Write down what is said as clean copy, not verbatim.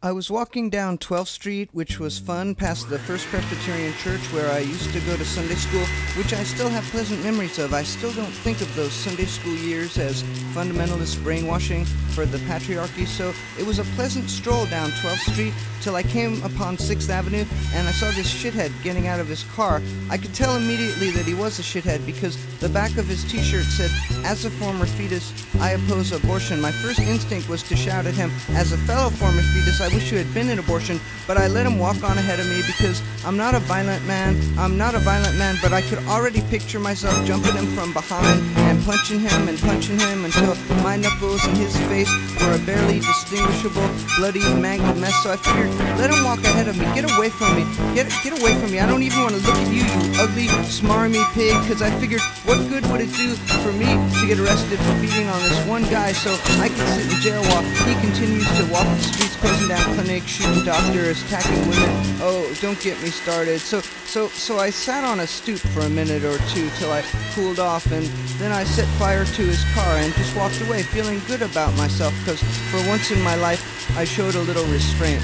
I was walking down 12th Street, which was fun, past the First Presbyterian Church where I used to go to Sunday school, which I still have pleasant memories of. I still don't think of those Sunday school years as fundamentalist brainwashing for the patriarchy, so it was a pleasant stroll down 12th Street till I came upon 6th Avenue and I saw this shithead getting out of his car. I could tell immediately that he was a shithead because the back of his t-shirt said, "As a former fetus, I oppose abortion." My first instinct was to shout at him, "As a fellow former fetus, I wish you had been in abortion," but I let him walk on ahead of me because I'm not a violent man, but I could already picture myself jumping him from behind and punching him until my knuckles and his face were a barely distinguishable, bloody, mangled mess. So I figured, let him walk ahead of me, get away from me, I don't even want to look at you, you ugly, smarmy pig, because I figured, what good would it do for me to get arrested for beating on this one guy so I can sit in jail while he continues to walk the streets closing down clinics, shooting doctors, attacking women. Oh, don't get me started. So I sat on a stoop for a minute or two till I cooled off, and then I set fire to his car and just walked away feeling good about myself because for once in my life I showed a little restraint.